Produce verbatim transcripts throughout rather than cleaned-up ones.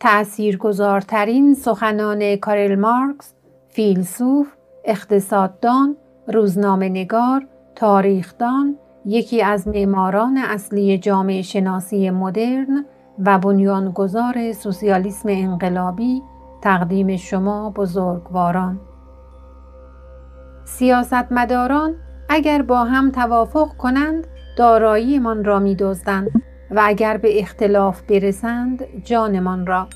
تأثیرگذارترین سخنان کارل مارکس، فیلسوف، اقتصاددان، روزنامه‌نگار، تاریخدان، یکی از معماران اصلی جامعه شناسی مدرن و بنیانگذار سوسیالیسم انقلابی، تقدیم شما بزرگواران. سیاستمداران اگر با هم توافق کنند داراییمان را می‌دزدند و اگر به اختلاف برسند جانمان را.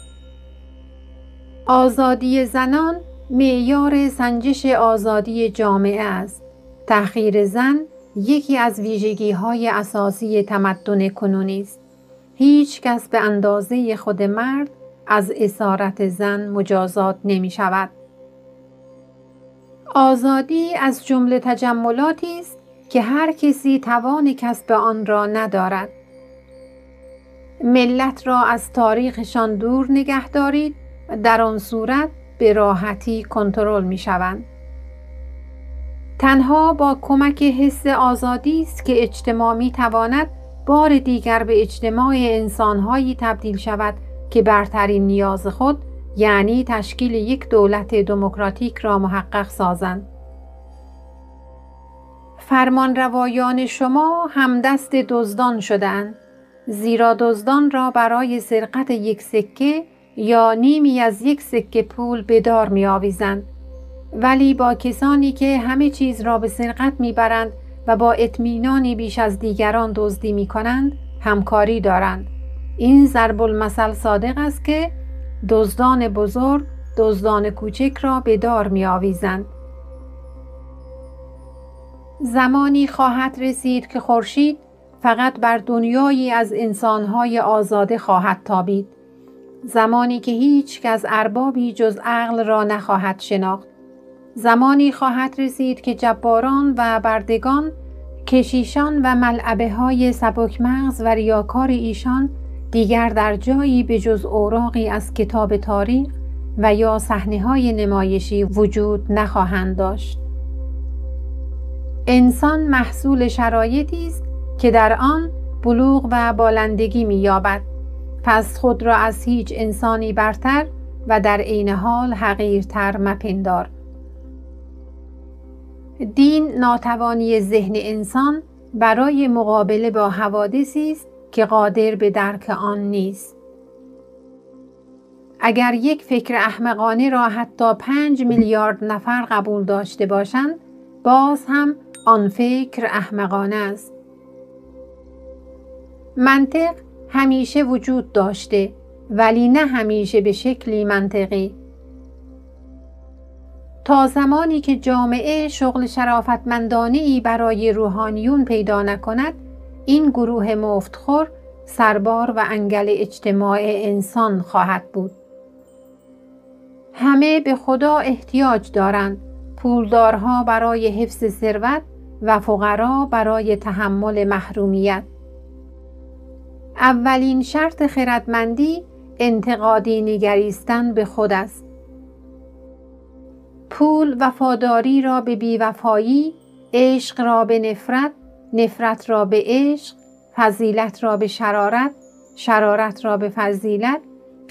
آزادی زنان معیار سنجش آزادی جامعه است. تحقیر زن یکی از ویژگی‌های اساسی تمدن کنونی است. هیچ کس به اندازه خود مرد از اسارت زن مجازات نمی شود. آزادی از جمله تجملاتی است که هر کسی توان کسب آن را ندارد. ملت را از تاریخشان دور نگه دارید، در آن صورت به راحتی کنترل می شوند. تنها با کمک حس آزادی است که اجتماع می تواند بار دیگر به اجتماع انسان‌هایی تبدیل شود که برترین نیاز خود، یعنی تشکیل یک دولت دموکراتیک را محقق سازند. فرمانروایان شما همدست دزدان شده‌اند، زیرا دزدان را برای سرقت یک سکه یا نیمی از یک سکه پول به دار می‌آویزند، ولی با کسانی که همه چیز را به سرقت می‌برند و با اطمینانی بیش از دیگران دزدی می‌کنند همکاری دارند. این ضرب المثل صادق است که دزدان بزرگ دزدان کوچک را به دار می‌آویزند. زمانی خواهد رسید که خورشید فقط بر دنیایی از انسان‌های آزاده خواهد تابید، زمانی که هیچ کس اربابی جز عقل را نخواهد شناخت. زمانی خواهد رسید که جباران و بردگان، کشیشان و ملعبه‌های سبک مغز و ریاکار ایشان دیگر در جایی به جز اوراقی از کتاب تاریخ و یا صحنه‌های نمایشی وجود نخواهند داشت. انسان محصول شرایطی است که در آن بلوغ و بالندگی می‌یابد، پس خود را از هیچ انسانی برتر و در عین حال حقیرتر مپندار. دین ناتوانی ذهن انسان برای مقابله با حوادثی است که قادر به درک آن نیست. اگر یک فکر احمقانه را حتی پنج میلیارد نفر قبول داشته باشند، باز هم آن فکر احمقانه است. منطق همیشه وجود داشته، ولی نه همیشه به شکلی منطقی. تا زمانی که جامعه شغل شرافتمندانه‌ای برای روحانیون پیدا نکند، این گروه مفتخور سربار و انگل اجتماع انسان خواهد بود. همه به خدا احتیاج دارند، پولدارها برای حفظ ثروت و فقرا برای تحمل محرومیت. اولین شرط خردمندی انتقادی نگریستن به خود است. پول وفاداری را به بی‌وفایی، عشق را به نفرت، نفرت را به عشق، فضیلت را به شرارت، شرارت را به فضیلت،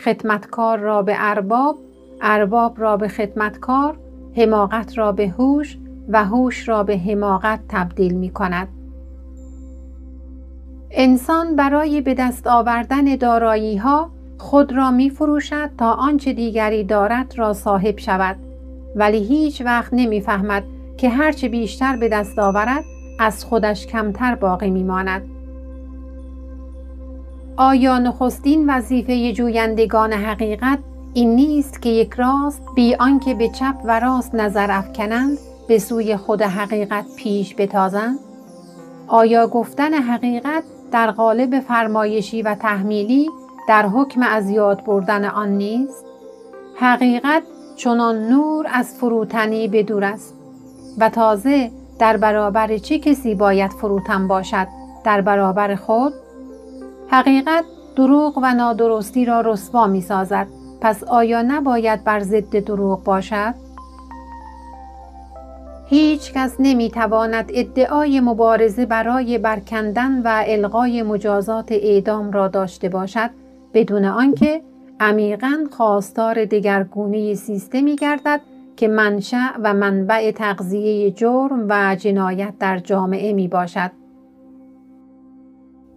خدمتکار را به ارباب، ارباب را به خدمتکار، حماقت را به هوش و هوش را به حماقت تبدیل می کند. انسان برای به دست آوردن دارایی ها خود را می فروشد تا آنچه دیگری دارد را صاحب شود، ولی هیچ وقت نمی فهمد که هرچه بیشتر به دست آورد از خودش کمتر باقی می ماند. آیا نخستین وظیفه جویندگان حقیقت این نیست که یک راست بی آنکه به چپ و راست نظر افکنند به سوی خود حقیقت پیش بتازند؟ آیا گفتن حقیقت در قالب فرمایشی و تحمیلی در حکم از یاد بردن آن نیست؟ حقیقت چنان نور از فروتنی بدور است. و تازه در برابر چه کسی باید فروتن باشد؟ در برابر خود؟ حقیقت دروغ و نادرستی را رسوا می سازد، پس آیا نباید بر ضد دروغ باشد؟ هیچ کس نمیتواند ادعای مبارزه برای برکندن و الغای مجازات اعدام را داشته باشد بدون آنکه عمیقاً خواستار دگرگونی سیستمی گردد که منشأ و منبع تغذیه جرم و جنایت در جامعه می باشد.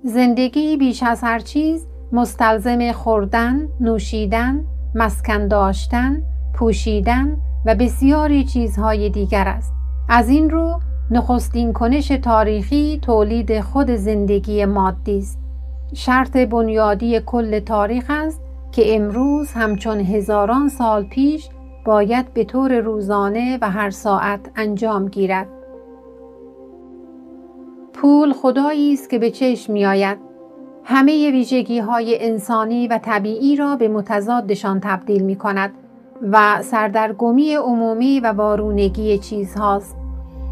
زندگی بیش از هر چیز مستلزم خوردن، نوشیدن، مسکن داشتن، پوشیدن و بسیاری چیزهای دیگر است. از این رو نخستین کنش تاریخی تولید خود زندگی مادی است. شرط بنیادی کل تاریخ است که امروز همچون هزاران سال پیش باید به طور روزانه و هر ساعت انجام گیرد. پول خدایی است که به چشم می‌آید. همه ویژگی‌های انسانی و طبیعی را به متضادشان تبدیل می‌کند و سردرگمی عمومی و وارونگی چیزهاست.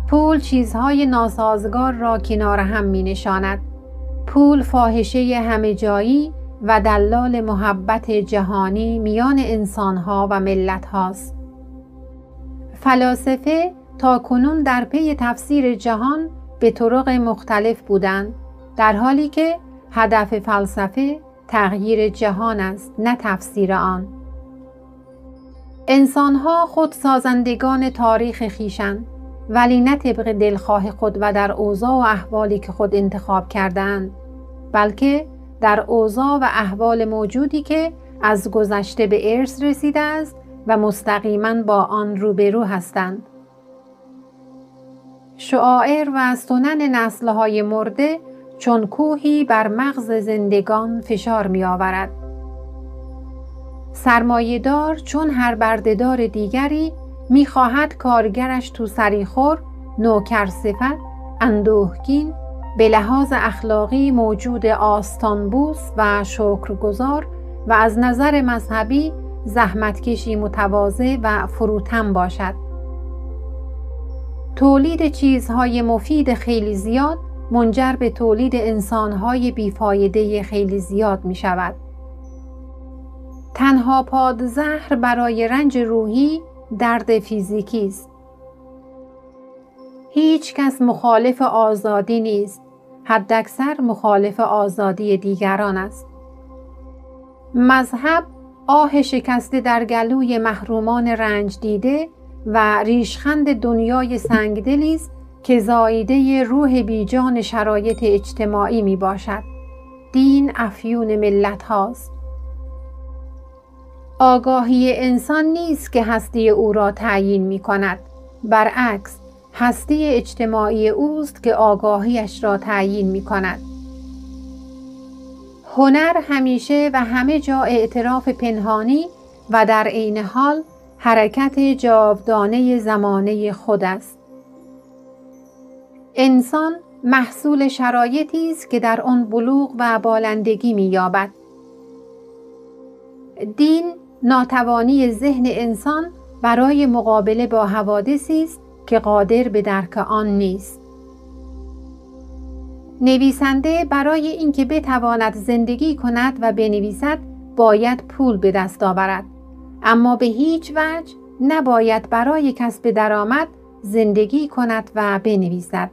پول چیزهای ناسازگار را کنار هم می‌نشاند. پول فاحشه همه‌جایی و دلال محبت جهانی میان انسانها و ملت‌هاست. فلاسفه تاکنون در پی تفسیر جهان به طرق مختلف بودند، در حالی که هدف فلسفه تغییر جهان است، نه تفسیر آن. انسانها خود سازندگان تاریخ خیشند، ولی نه طبق دلخواه خود و در اوضاع و احوالی که خود انتخاب کردند، بلکه در اوضاع و احوال موجودی که از گذشته به ارث رسیده است و مستقیما با آن روبرو هستند. شعائر و سنن نسل‌های مرده چون کوهی بر مغز زندگان فشار می‌آورد. سرمایه‌دار چون هر برده‌دار دیگری می‌خواهد کارگرش تو سریخور، نوکرصفت، اندوهگین، به لحاظ اخلاقی موجود آستانبوس و شکرگزار و از نظر مذهبی زحمتکشی متواضع و فروتن باشد. تولید چیزهای مفید خیلی زیاد منجر به تولید انسانهای بیفایده خیلی زیاد می شود. تنها پادزهر برای رنج روحی درد فیزیکی است. هیچ کس مخالف آزادی نیست، حداکثر مخالف آزادی دیگران است. مذهب آه شکسته در گلوی محرومان رنج دیده و ریشخند دنیای سنگدلی است که زاییده روح بیجان شرایط اجتماعی می باشد. دین افیون ملت هاست. آگاهی انسان نیست که هستی او را تعیین می کند، برعکس هستی اجتماعی اوست که آگاهیش را تعیین می کند. هنر همیشه و همه جا اعتراف پنهانی و در عین حال حرکت جاودانه زمانه خود است. انسان محصول شرایطی است که در آن بلوغ و بالندگی می‌یابد. دین ناتوانی ذهن انسان برای مقابله با حوادثی است که قادر به درک آن نیست. نویسنده برای اینکه بتواند زندگی کند و بنویسد باید پول به دست آورد، اما به هیچ وجه نباید برای کسب درآمد زندگی کند و بنویسد.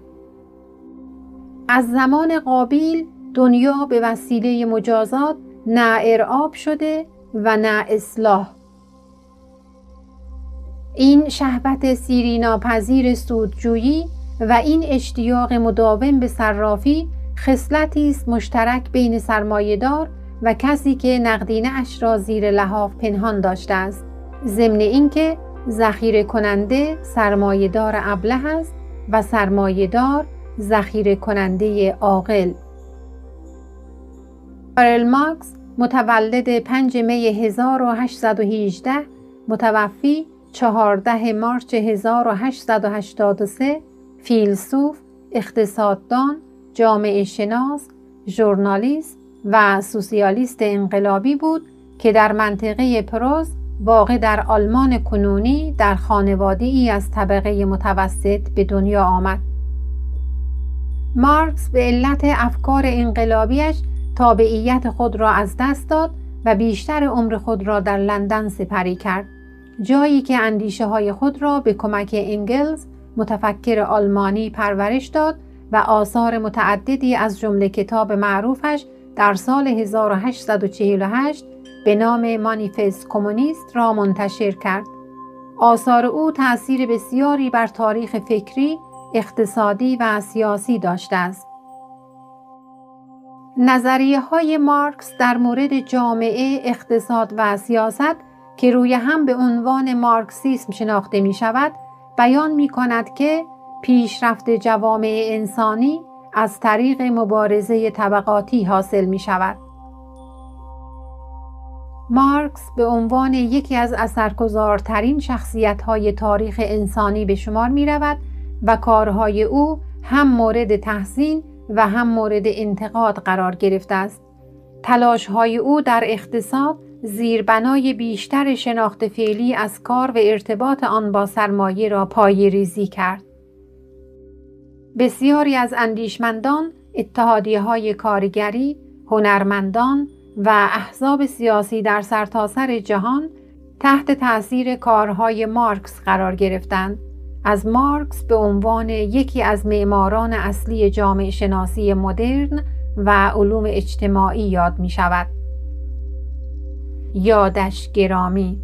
از زمان قابیل دنیا به وسیله مجازات نه ارعاب شده و نه اصلاح. این شهوت سیری ناپذیر سودجویی و این اشتیاق مداوم به صرافی خصلتی است مشترک بین سرمایه‌دار و کسی که نقدینه اش را زیر لحاف پنهان داشته است، ضمن اینکه ذخیره کننده سرمایه‌دار ابله است و سرمایه‌دار ذخیره کننده عاقل. کارل مارکس متولد پنجم می هزار و هشتصد و هجده، متوفی چهاردهم مارس هزار و هشتصد و هشتاد و سه، فیلسوف، اقتصاددان، جامعه شناس، ژورنالیست و سوسیالیست انقلابی بود که در منطقه پروس واقع در آلمان کنونی در خانواده ای از طبقه متوسط به دنیا آمد. مارکس به علت افکار انقلابیش تابعیت خود را از دست داد و بیشتر عمر خود را در لندن سپری کرد، جایی که اندیشه های خود را به کمک انگلز متفکر آلمانی پرورش داد و آثار متعددی از جمله کتاب معروفش در سال هزار و هشتصد و چهل و هشت به نام مانیفست کمونیست را منتشر کرد. آثار او تأثیر بسیاری بر تاریخ فکری، اقتصادی و سیاسی داشته است. نظریه‌های مارکس در مورد جامعه، اقتصاد و سیاست که روی هم به عنوان مارکسیسم شناخته می شود، بیان می کند که پیشرفت جوامع انسانی از طریق مبارزه طبقاتی حاصل می شود. مارکس به عنوان یکی از اثرگذارترین شخصیت‌های تاریخ انسانی به شمار می رود و کارهای او هم مورد تحسین و هم مورد انتقاد قرار گرفته است. تلاش‌های او در اقتصاد زیربنای بیشتر شناخت فعلی از کار و ارتباط آن با سرمایه را پایه‌ریزی کرد. بسیاری از اندیشمندان، اتحادیه‌های کارگری، هنرمندان و احزاب سیاسی در سرتاسر جهان تحت تأثیر کارهای مارکس قرار گرفتند. از مارکس به عنوان یکی از معماران اصلی جامعه شناسی مدرن و علوم اجتماعی یاد می شود. یادش گرامی.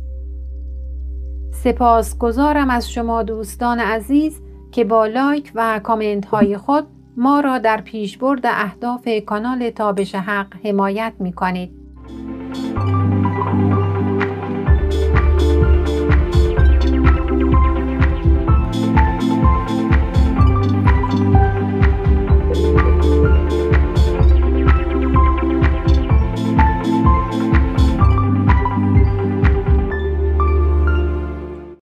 سپاسگزارم از شما دوستان عزیز که با لایک و کامنت های خود ما را در پیشبرد اهداف کانال تابش حق حمایت می کنید.